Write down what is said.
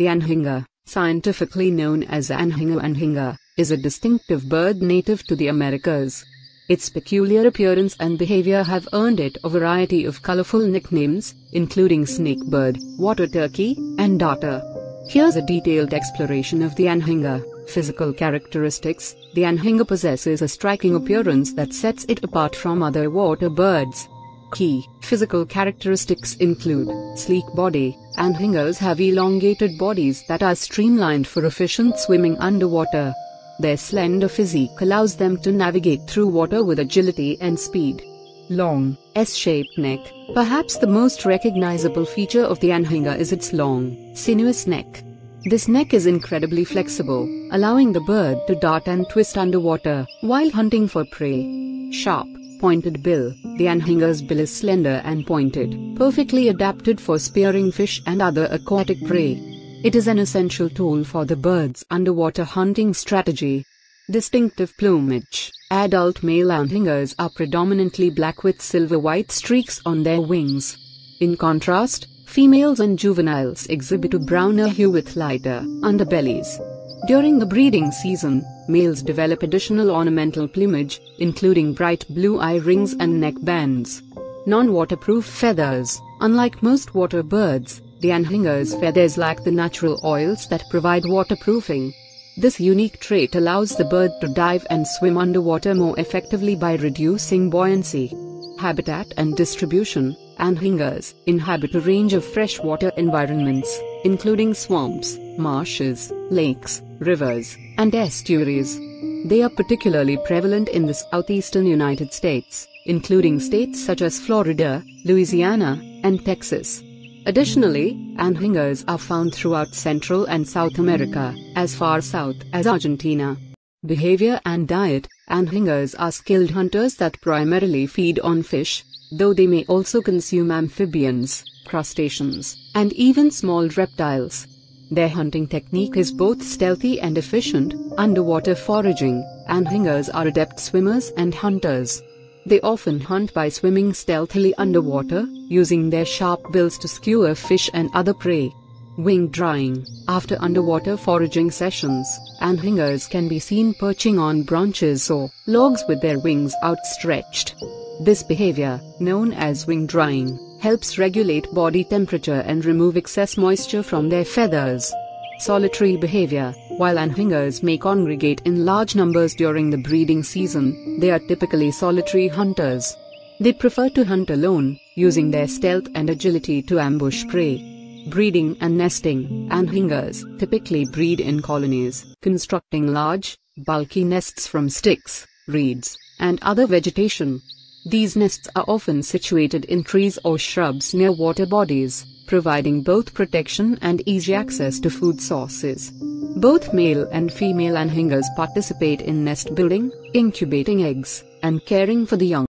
The anhinga, scientifically known as anhinga, is a distinctive bird native to the Americas. Its peculiar appearance and behavior have earned it a variety of colorful nicknames, including snakebird, water turkey, and darter. Here's a detailed exploration of the anhinga. Physical characteristics. The anhinga possesses a striking appearance that sets it apart from other water birds. Key physical characteristics include sleek body. Anhingas have elongated bodies that are streamlined for efficient swimming underwater. Their slender physique allows them to navigate through water with agility and speed. Long, S-shaped neck. Perhaps the most recognizable feature of the anhinga is its long, sinuous neck. This neck is incredibly flexible, allowing the bird to dart and twist underwater while hunting for prey. Sharp, pointed bill. The anhinga's bill is slender and pointed, perfectly adapted for spearing fish and other aquatic prey. It is an essential tool for the bird's underwater hunting strategy. Distinctive plumage. Adult male anhingas are predominantly black with silver-white streaks on their wings. In contrast, females and juveniles exhibit a browner hue with lighter underbellies. During the breeding season, males develop additional ornamental plumage, including bright blue eye rings and neck bands. Non-waterproof feathers. Unlike most water birds, the anhinga's feathers lack the natural oils that provide waterproofing. This unique trait allows the bird to dive and swim underwater more effectively by reducing buoyancy. Habitat and distribution. Anhingas inhabit a range of freshwater environments, including swamps, marshes, lakes, rivers, and estuaries. They are particularly prevalent in the southeastern United States, including states such as Florida, Louisiana, and Texas. Additionally, anhingas are found throughout Central and South America, as far south as Argentina. Behavior and diet. Anhingas are skilled hunters that primarily feed on fish, though they may also consume amphibians, crustaceans, and even small reptiles. Their hunting technique is both stealthy and efficient. Underwater foraging. Anhingas are adept swimmers and hunters. They often hunt by swimming stealthily underwater, using their sharp bills to skewer fish and other prey. Wing drying. After underwater foraging sessions, anhingas can be seen perching on branches or logs with their wings outstretched. This behavior, known as wing drying, helps regulate body temperature and remove excess moisture from their feathers. Solitary behavior. While anhingas may congregate in large numbers during the breeding season, they are typically solitary hunters. They prefer to hunt alone, using their stealth and agility to ambush prey. Breeding and nesting. Anhingas typically breed in colonies, constructing large, bulky nests from sticks, reeds, and other vegetation. These nests are often situated in trees or shrubs near water bodies, providing both protection and easy access to food sources. Both male and female anhingas participate in nest building, incubating eggs, and caring for the young.